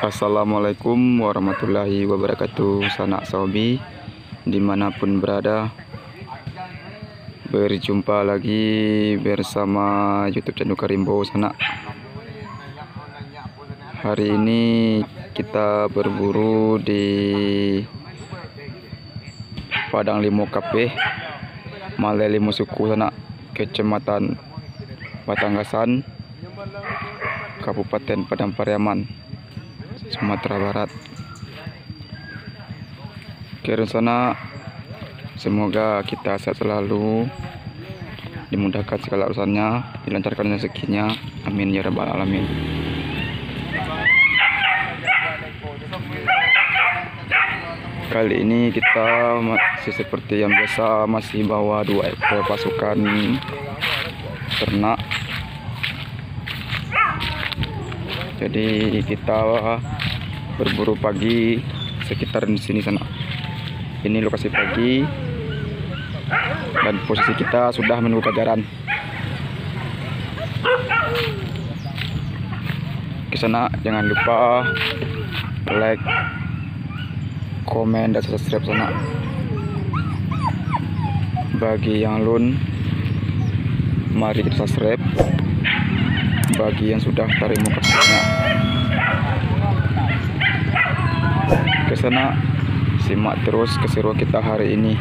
Assalamualaikum warahmatullahi wabarakatuh, sanak sobi dimanapun berada. Berjumpa lagi bersama YouTube Candu Karimbo sanak. Hari ini kita berburu di Padang Limau Kapeh, Malili Musuku sanak, Kecamatan Batang Gasan, Kabupaten Padang Pariaman, Sumatera Barat. Ke sana, semoga kita sehat selalu, dimudahkan segala urusannya, dilancarkan rezekinya, amin ya rabbal alamin. Kali ini kita masih seperti yang biasa, masih bawa 2 ekor pasukan ternak. Jadi kita berburu pagi sekitar di sini sana. Ini lokasi pagi dan posisi kita sudah menunggu jajaran. Ke sana jangan lupa like, komen dan subscribe sana. Bagi yang lun, mari kita subscribe. Bagi yang sudah terima kasihnya, ke sana simak terus keseruan kita hari ini.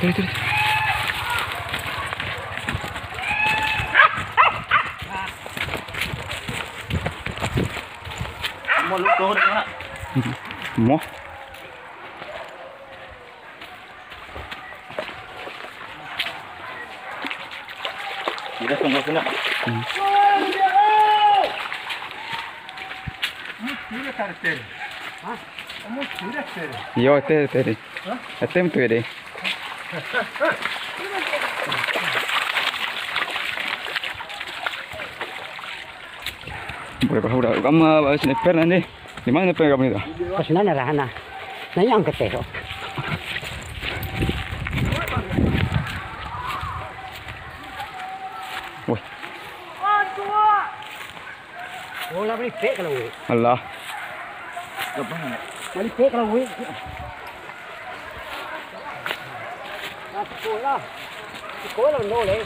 Itu. Moh. Sudah semua kena. Boleh bahau dah. Kamu bawa sniper nanti. Di mana sniper kamu itu? Pas nana lah nana. Nanya angkat terok. Woi. Oh lah balik pek kalau woi. Allah. Kebang. Balik pek kalau woi. Sekolah. Sekolah no leh.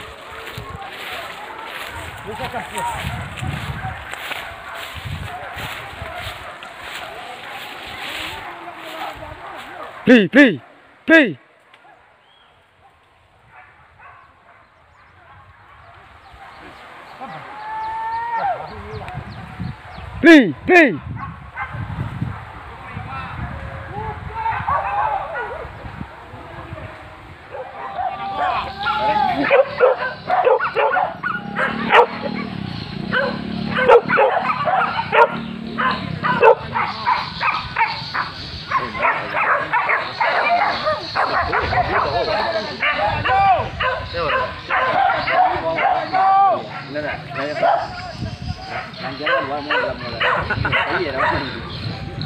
Buka kasih. Play. Play.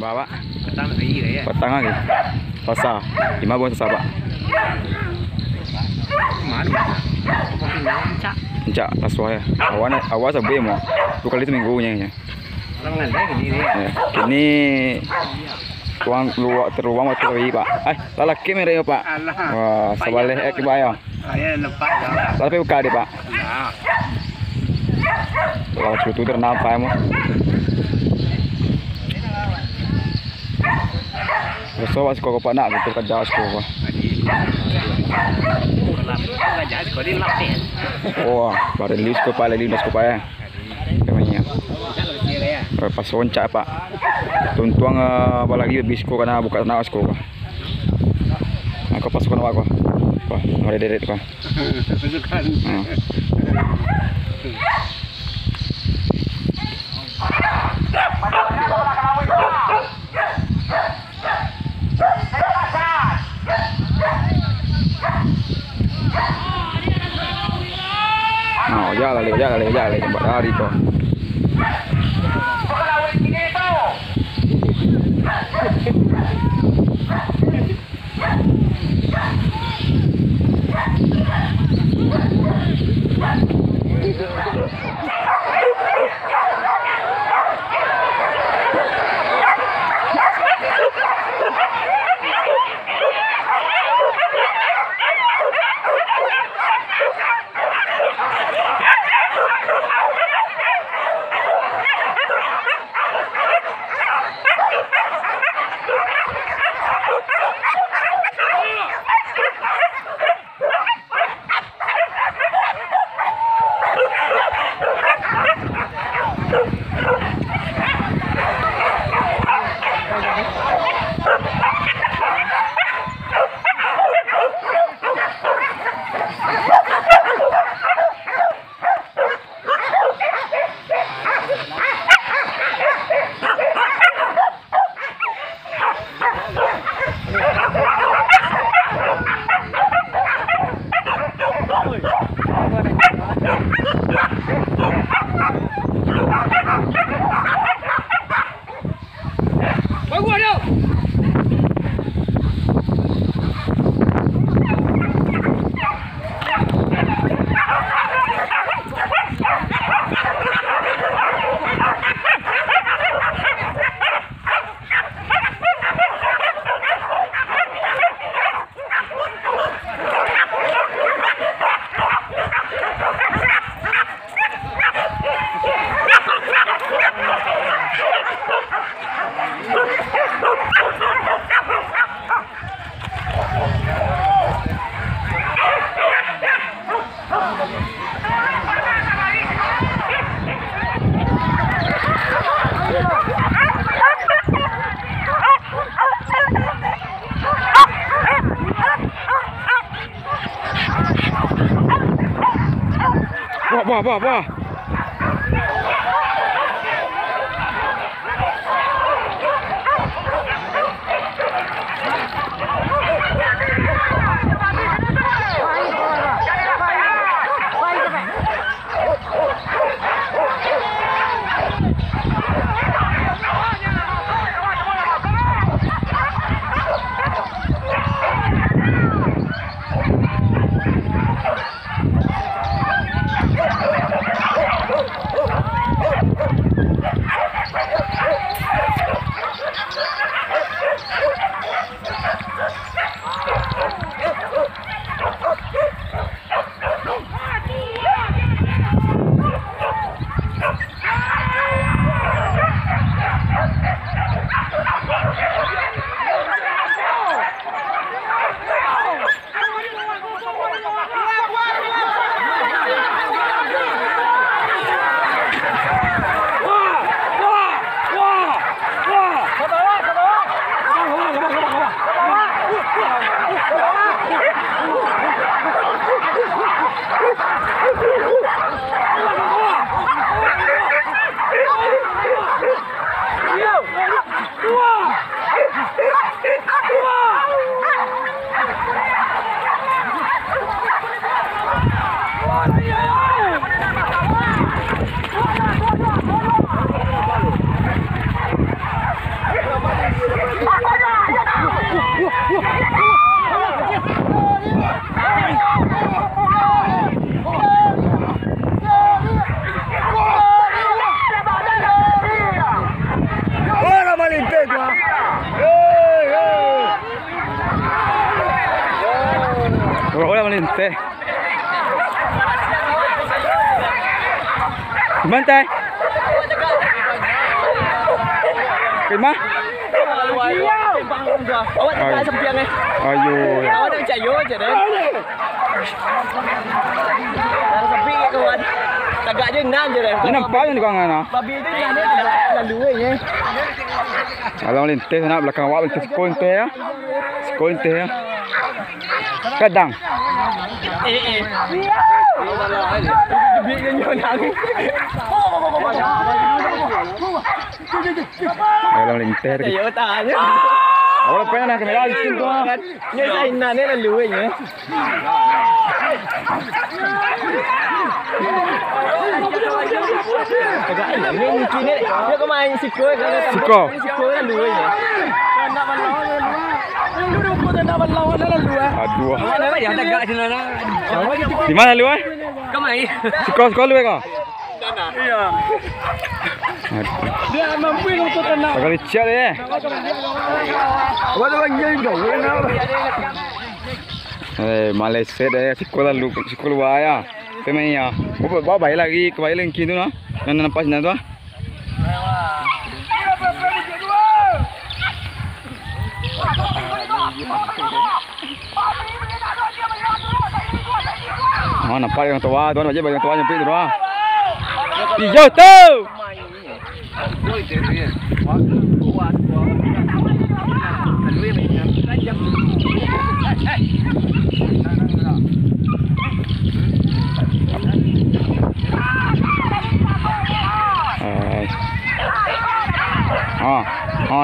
Bawa petang lagi pasar lima buah sasa pak encak taswa ya awas sampai mau dua kali seminggunya ya ini tuang luak teruang atau pak lalaki mereka pak wah sebalik kebayang tapi buka deh pak kalau suatu ternapa emang Sobat sekolah kau nak betul kerja sekolah. Wah, baru lihat sekolah lagi lihat sekolah ya. Namanya. Pas loncat pak. Tuntuang apa lagi lebih sekolah karena bukan nak sekolah. Aku pas sekolah aku. Wah, mulai deret pak. Ya, tempat hari kok. What? Wah. Gimana teh? Gimana? Ayo. Ayo. Kadang. Di mana luar? Sekolah luar kau? Iya. Dia mampu untuk tenang. Kali cek deh. Malaysia deh sekolah lu sekolah waya. Pemainnya. Bawa bayi lagi ke bayi lagi itu nah. Nana pas nana tu. Mana paling tua, tuan aja paling tua nyampe itu doang. Hijau tuh.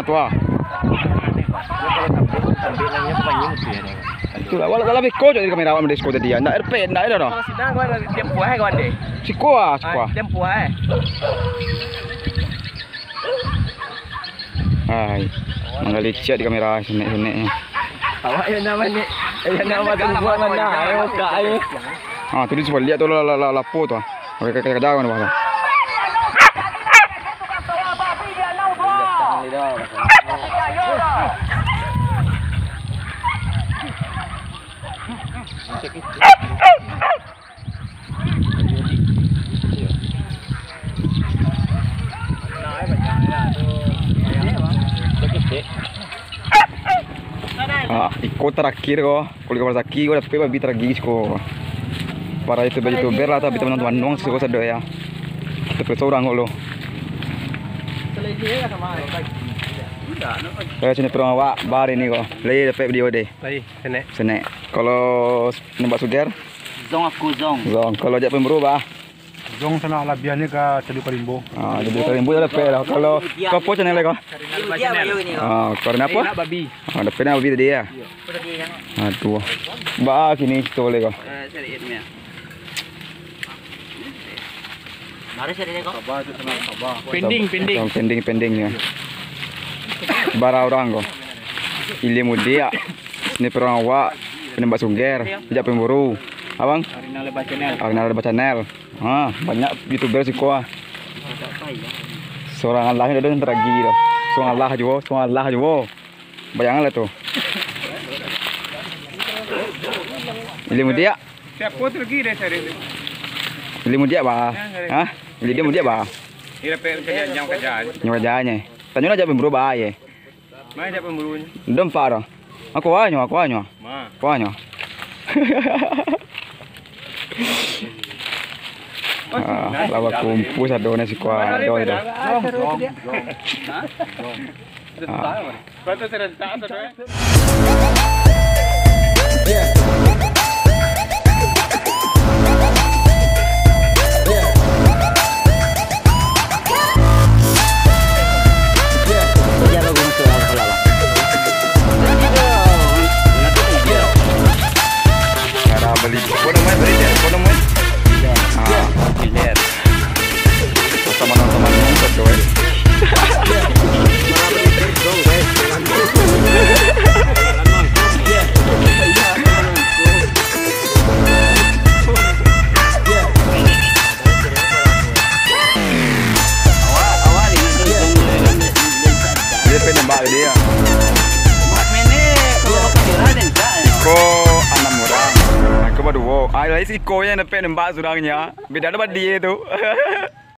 Tua. Itulah wala lebih kau jadi kamera awam dari sekolah dia. Ndak RP, ndak ada noh. Sidang gua ada tiap buah kawan deh. Sekolah. Tiap buah. Hai. Manggali cek di kamera sini. Awak ya nama ni. Ya nama gua mana? Ayo kak ayo. Ah, tu dia cuba lihat tu la lapo tu. Mereka kena dah kan bang. Ikut terakhir kok, kalau kepala sakit kok dapat babi tergigis kok. Para youtuber lah tapi teman-teman doang sih kok sedo ya. Kita seorang kok lo. Saya sini perang awak bar ini kok. Lagi dapat video deh. Lagi senek. Kalau nembak sugar, zong aku zong. Kalau ajak pemberu bah. Jong sana labiannya ke Candu Karimbo. Ah, Candu Karimbo ada pera. Kalau kapo channel kau? Ah, karena apa? Babi. Ada pera babi tadi ya. Ah, tua. Ba sini tole kau. Pending ya. Bara orang kau. Ilmu dia. Ini perang awak. Penembak sungger. Sejak pemburu. Abang? Arina Leba Channel. Ah, banyak YouTuber sih kau. Seorang Allah itu teragi loh. Seorang Allah juga. Bayanglah tuh. Ilmu dia. Siapa teragi deh cari itu? Ilmu dia bah. Hah? Ilmu dia bah. Ira kerja nyam kerjaan. Nyam kerjaannya. Tanya aja pemburu bah ya. Mana aja pemburunya? Dem parah. Aku anyo. Ma. Aku anyo. Lawa kumpul sadone si ku adoy dah. Ayo, isi koyang dapat nembak surangnya. Beda dapat dia tu.